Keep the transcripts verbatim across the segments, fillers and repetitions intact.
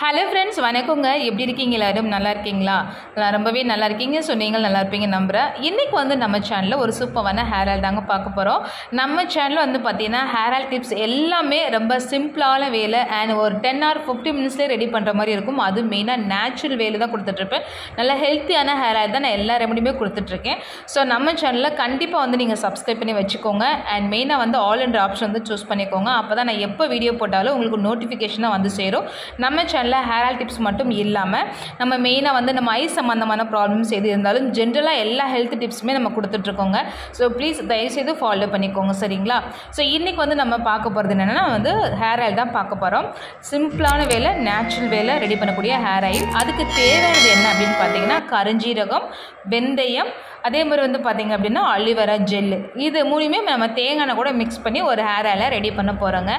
Hello friends Vanakkam एप्पடி इरुक्कीங்க எல்லாரும் நல்லா இருக்கீங்களா நான் ரொம்பவே நல்லா இருக்கீங்க சோ நீங்க நல்லா இருப்பீங்க நம்புறேன் இன்னைக்கு வந்து நம்ம சேனல்ல ஒரு சூப்பரான ஹேர் ஆயில் தாங்க பார்க்க போறோம் நம்ம சேனல்ல வந்து பாத்தீனா ஹேர் ஆயில் டிப்ஸ் எல்லாமே ரொம்ப சிம்பிளான வேல and ஒரு ten or fifteen minutes ready பண்ற மாதிரி இருக்கும் அது மெயினா நேச்சுரல் வேல தான் கொடுத்துட்டு இருப்பேன் நல்ல ஹெல்தியான ஹேர் ஆயில் தான் நான் எல்லா ரெமடியுமே கொடுத்துட்டு இருக்கேன் சோ நம்ம சேனல்ல கண்டிப்பா வந்து நீங்க Subscribe பண்ணி வெச்சுக்கோங்க and மெயினா வந்து ஆல் அண்ட் ஆப்ஷன் வந்து चूஸ் பண்ணிக்கோங்க அப்பதான் நான் எப்ப வீடியோ போட்டாலும் உங்களுக்கு நோட்டிஃபிகேஷனா வந்து சேரும் நம்ம சேனல் हेयर ऑयल टिप्स மட்டும் இல்லாம நம்ம மெயினா வந்து நம்ம ஐ சம்பந்தமான प्रॉब्लम्स எது இருந்தாலும் ஜெனரலா எல்லா ஹெல்த் டிப்ஸ்மே நம்ம கொடுத்துட்டு இருக்கோங்க சோ ப்ளீஸ் தயவு செய்து ஃபாலோ பண்ணிக்கோங்க சரிங்களா சோ இன்னைக்கு வந்து நம்ம பார்க்க போறது என்னன்னா வந்து ஹேர் ஆயில் தான் பார்க்க போறோம் சிம்பிளான வேல நேச்சுரல் வேல ரெடி பண்ணக்கூடிய ஹேர் ஆயில் அதுக்கு தேவையானது என்ன அப்படினு பாத்தீங்கன்னா கரிஞ்சீரகம் வெந்தயம் அதே மாதிரி வந்து பாத்தீங்க அப்படினா ஆலிவேரா ஜெல் இது மூணுமே நம்ம தேங்காய் கூட மிக்ஸ் பண்ணி ஒரு ஹேர் ஆயில ரெடி பண்ண போறோங்க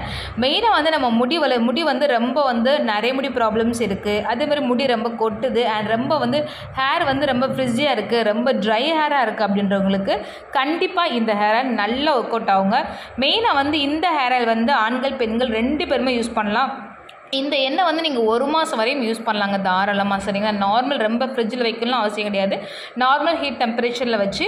மெயினா வந்து நம்ம முடி முடி வந்து ரொம்ப வந்து நிறைய முடி प्रॉब्लम्स இருக்கு அதே மாதிரி முடி ரொம்ப கொட்டுது and ரொம்ப வந்து ஹேர் வந்து ரொம்ப ஃப்ரிஜியா இருக்கு ரொம்ப dry ஹேரா இருக்கு அப்படின்றவங்களுக்கு கண்டிப்பா இந்த ஹேர் ஆயில் நல்லா ஒர்க் அவுட் ஆகுங்க மெயினா வந்து இந்த ஹேர் ஆயில் வந்து ஆண்கள் பெண்கள் ரெண்டு பேருமே யூஸ் பண்ணலாம் இந்த எண்ணெய் வந்து நீங்க ஒரு மாசம் வரையும் யூஸ் பண்ணலாம்ங்க தாராளமா சரிங்க நார்மல் ரொம்ப ஃப்ரிட்ஜ்ல வைக்கணும் அவசியம் கிடையாது நார்மல் ஹீட் டெம்பரேச்சர்ல வச்சு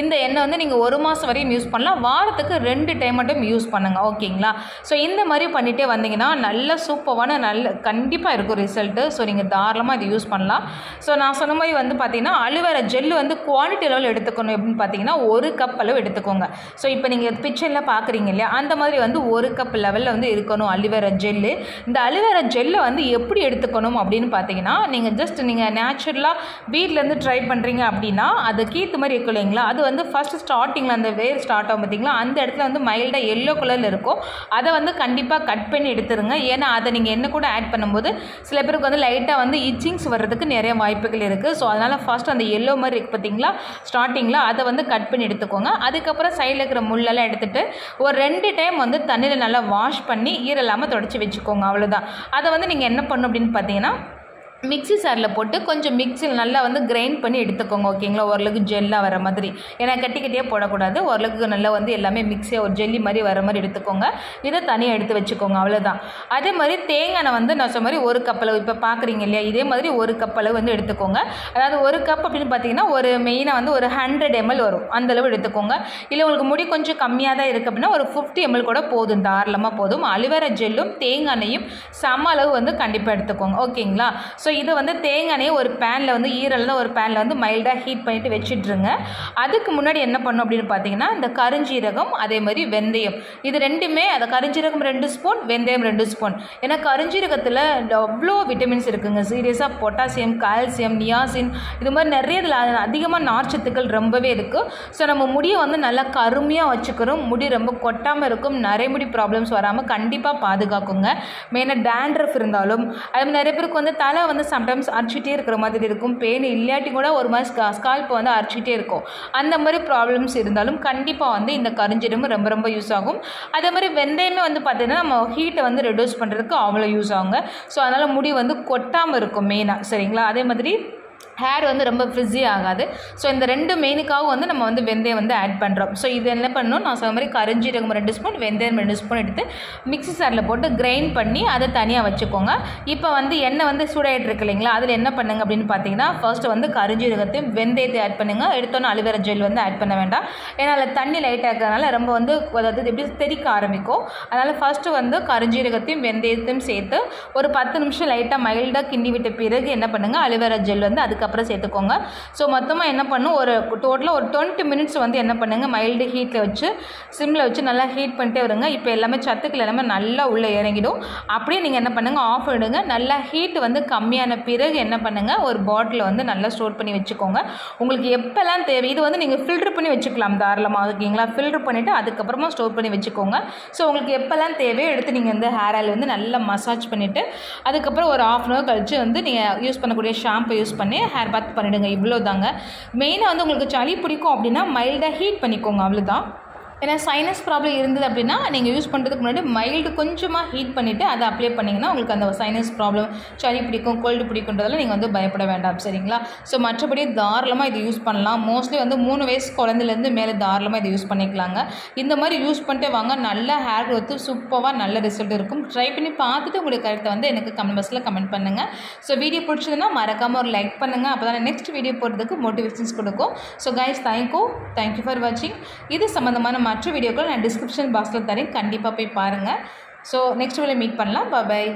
இந்த எண்ணெய் வந்து நீங்க ஒரு மாசம் வரையும் யூஸ் பண்ணலாம் வாரத்துக்கு ரெண்டு டைம் மட்டும் யூஸ் பண்ணுங்க ஓகேங்களா சோ இந்த மாதிரி பண்ணிட்டே வந்தீங்கன்னா நல்ல சூப்பரான நல்ல கண்டிப்பா இருக்கும் ரிசல்ட் சோ நீங்க தாராளமா இது யூஸ் பண்ணலாம் சோ நான் சொன்ன மாதிரி வந்து பாத்தீங்கன்னா ஆலிவேரா ஜெல் வந்து குவாண்டிட்டி லெவல் எடுத்துக்கணும் அப்படினு பாத்தீங்கன்னா ஒரு கப் அளவு எடுத்துக்கோங்க சோ இப்போ நீங்க பிக்சர்ல பாக்குறீங்க இல்லையா அந்த மாதிரி வந்து ஒரு கப் லெவல்ல வந்து இருக்கணும் ஆலிவேரா ஜெல் இந்த ஆலிவேரா ஜெல்ல வந்து எப்படி எடுத்துக்கணும் அப்படினு பாத்தீங்கன்னா நீங்க ஜஸ்ட் நீங்க நேச்சுரலா வீட்ல இருந்து ட்ரை பண்றீங்க அப்படினா அது கீத்து மாதிரி இருக்கும்ங்களா அது வந்து ஃபர்ஸ்ட் ஸ்டார்டிங்ல அந்த வேர் ஸ்டார்ட் ஆகும் பாத்தீங்களா அந்த இடத்துல வந்து மைல்டா yellow கலர்ல இருக்கும் அத வந்து கண்டிப்பா கட் பண்ணி எடுத்துருங்க ஏனா அத நீங்க என்ன கூட ஆட் பண்ணும்போது சில பேருக்கு வந்து லைட்டா வந்து இச்சிங்ஸ் வரதுக்கு நிறைய வாய்ப்புகள் இருக்கு சோ அதனால ஃபர்ஸ்ட் அந்த yellow மாதிரி இருக்கு பாத்தீங்களா ஸ்டார்டிங்ல அத வந்து கட் பண்ணி எடுத்துக்கோங்க அதுக்கு அப்புறம் சைடுல இருக்கிற முள்ளெல்லாம் எடுத்துட்டு ஒரு ரெண்டு டைம் வந்து தண்ணில நல்லா வாஷ் பண்ணி ஈரலாம தொடச்சி வெச்சுக்கோங்க அவ்வளவுதான் அத வந்து நீங்க என்ன பண்ணணும் அப்படினு பாத்தீங்கன்னா मिक्सी सारे போட்டு கொஞ்சம் மிக்ஸில நல்லா வந்து கிரைண்ட் பண்ணி எடுத்துக்கோங்க ஓகேங்களா ஒருலக்கு ஜெல்லா வர மாதிரி ஏனா கட்டி கட்டியா போட கூடாது ஒருலக்கு நல்லா வந்து எல்லாமே மிக்ஸியா ஒரு ஜெல்லி மாதிரி வர மாதிரி எடுத்துக்கோங்க இத தனியா எடுத்து வெச்சுக்கோங்க அவ்வளவுதான் அதே மாதிரி தேங்காய் வந்து நான் சொன்ன மாதிரி ஒரு கப் அளவு இப்ப பாக்குறீங்க இல்லையா இதே மாதிரி ஒரு கப் அளவு வந்து எடுத்துக்கோங்க அதாவது ஒரு கப் அப்படினு பாத்தீங்கன்னா ஒரு மெயினா வந்து ஒரு hundred milliliters வரும் அந்த அளவு எடுத்துக்கோங்க இல்ல உங்களுக்கு முடி கொஞ்சம் கம்மியா தான் இருக்கு அப்படினா ஒரு fifty milliliters கூட போதும் தாராளமா போதும் ஆலிவேரா ஜெல்லும் தேங்காயும் சம அளவு வந்து கண்டிப்பா எடுத்துக்கோங்க ஓகேங்களா சோ இது வந்து தேங்காயை ஒரு pan ல வந்து ஈரல்ல ஒரு pan ல வந்து மைல்டா ஹீட் பண்ணிட்டு வெச்சிடுங்க அதுக்கு முன்னாடி என்ன பண்ணனும் அப்படினு பாத்தீங்கன்னா இந்த கரிஞ்சீரகம் அதே மாதிரி வெந்தயம் இது ரெண்டுமே அத கரிஞ்சீரகம் two spoon வெந்தயம் two spoon ஏனா கரிஞ்சீரகத்துல அவ்ளோ விட்டமின்ஸ் இருக்குங்க சீரியஸா பொட்டாசியம் கால்சியம் நியாசின் இது மாதிரி நிறைய அதிகமா நார்ச்சத்துக்கள் ரொம்பவே இருக்கு சோ நம்ம முடியை வந்து நல்லா கருமையா வச்சுக்கறோம் முடி ரொம்ப கொட்டாம இருக்கும் நிறைய முடி problems வராம கண்டிப்பா பாதுகாக்குங்க மேனா dandruff இருந்தாலும் அது நிறைய பேருக்கு வந்து தலை வந்து சம்டைம்ஸ் அர்ச்சிட்டே இருக்கிற மாதிரி இருக்கும் பெயின் இல்லையாட்டி கூட ஒரு மாதிரி ஸ்கால்ப் வந்து அர்ச்சிட்டே இருக்கும் அந்த மாதிரி प्रॉब्लम्स இருந்தாலும் கண்டிப்பா வந்து இந்த கரிஞ்சீரகம் ரொம்ப ரொம்ப யூஸ் ஆகும் அதே மாதிரி வெந்தயமே வந்து பார்த்தீங்கன்னா நம்ம ஹீட் வந்து ரெடியூஸ் பண்றதுக்கு அவ்ளோ யூஸ் ஆகுங்க சோ அதனால முடி வந்து கொட்டாம இருக்கும் மெயினா சரிங்களா அதே மாதிரி ஹேர் வந்து ரொம்ப ஃப்ரிஜி ஆகாது சோ இந்த ரெண்டு மெயினுக்காக வந்து நம்ம வந்து வெந்தயம் வந்து ஆட் பண்றோம் சோ இது என்ன பண்ணனும் நான் சொன்ன மாதிரி கரிஞ்சீரகம் two spoon வெந்தயம் two spoon எடுத்து மிக்ஸி ஜார்ல போட்டு கிரைண்ட் பண்ணி அதை தனியா வச்சுக்கோங்க இப்போ வந்து எண்ணெய் வந்து சூடாயிட்டு இருக்குங்களா அதுல என்ன பண்ணுங்க அப்படினு பாத்தீங்கன்னா ஃபர்ஸ்ட் வந்து கரிஞ்சீரகத்தையும் வெந்தயத்தையும் ஆட் பண்ணுங்க எடுத்தோன ஆலிவேரா ஜெல் வந்து ஆட் பண்ண வேண்டாம் ஏனா அதுல தண்ணி லைட்டா இருக்கறனால ரொம்ப வந்து அதாவது இப்படி தெறிக்க ஆரம்பிக்கும் அதனால ஃபர்ஸ்ட் வந்து கரிஞ்சீரகத்தையும் வெந்தயத்தையும் சேர்த்து ஒரு ten நிமிஷம் லைட்டா மைல்டா கிண்டி விட்ட பிறகு என்ன பண்ணுங்க ஆலிவேரா ஜெல் வந்து அதுக்கு அப்புறம் சேர்த்துக்கோங்க சோ மொத்தமா என்ன பண்ணனும் ஒரு டோட்டலா ஒரு twenty minutes வந்து என்ன பண்ணுங்க மைல்ட் ஹீட்ல வச்சு சிம்ல வச்சு நல்லா ஹீட் பண்ணிட்டே இருங்க இப்போ எல்லாமே சத்துக்கள் எல்லாமே நல்லா உள்ள இறங்கிடும் அப்படியே நீங்க என்ன பண்ணுங்க ஆஃப் பண்ணுங்க நல்லா ஹீட் வந்து கம்மியான பிறகு என்ன பண்ணுங்க ஒரு பாட்டில்ல வந்து நல்லா ஸ்டோர் பண்ணி வெச்சுக்கோங்க உங்களுக்கு எப்பலாம் தேவை இது வந்து நீங்க ஃபில்டர் பண்ணி வெச்சுக்கலாம் தாராளமா ஓகேங்களா ஃபில்டர் பண்ணிட்டு அதுக்கு அப்புறமா ஸ்டோர் பண்ணி வெச்சுக்கோங்க சோ உங்களுக்கு எப்பலாம் தேவை எடுத்து நீங்க இந்த ஹேர் ஆயில் வந்து நல்லா மசாஜ் பண்ணிட்டு அதுக்கு அப்புறம் ஒரு half an hour கழிச்சு வந்து நீங்க யூஸ் பண்ணக்கூடிய ஷாம்பு யூஸ் பண்ணி ஹேர் பாத் பண்ணிடுங்க இவ்ளோதாங்க மெயினா வந்து உங்களுக்கு சளி பிடிக்கும் அப்படினா மைல்டா ஹீட் பண்ணிக்கோங்க அவ்ளோதான் ஏன்னா சைனஸ் ப்ராப்ளம் இருந்தது அப்படின்னா நீங்கள் யூஸ் பண்ணுறதுக்கு முன்னாடி மைல்டு கொஞ்சமாக ஹீட் பண்ணிவிட்டு அதை அப்ளை பண்ணிங்கன்னா உங்களுக்கு அந்த சைனஸ் ப்ராப்ளம் சளி பிடிக்கும் கோல்டு பிடிக்குன்றதெல்லாம் நீங்கள் வந்து பயப்பட வேண்டாம் சரிங்களா. ஸோ மற்றபடி தாராளமாக இது யூஸ் பண்ணலாம். மோஸ்ட்லி வந்து மூணு வயசு குழந்தைலேருந்து மேலே தாராளமாக இது யூஸ் பண்ணிக்கலாங்க. இந்த மாதிரி யூஸ் பண்ணிட்டே வாங்க, நல்ல ஹேர் க்ரோத்து சூப்பராக நல்ல ரிசல்ட் இருக்கும். ட்ரை பண்ணி பார்த்துட்டு உங்களுக்கு கருத்தை வந்து எனக்கு கமெண்ட் பாக்ஸில் கமெண்ட் பண்ணுங்கள். ஸோ வீடியோ பிடிச்சதுன்னா மறக்காமல் ஒரு லைக் பண்ணுங்கள். அப்போ தான் நெக்ஸ்ட் வீடியோ போடுறதுக்கு மோட்டிவேஷன்ஸ் கொடுக்கும். So guys thank you thank you for வாட்சிங். இது சம்மந்தமான மற்ற வீடியோக்கள் நான் டிஸ்கிரிப்ஷன் பாக்ஸில் தரேன், கண்டிப்பாக போய் பாருங்கள். ஸோ நெக்ஸ்ட் வீடியோ மீட் பண்ணலாம். பாய்.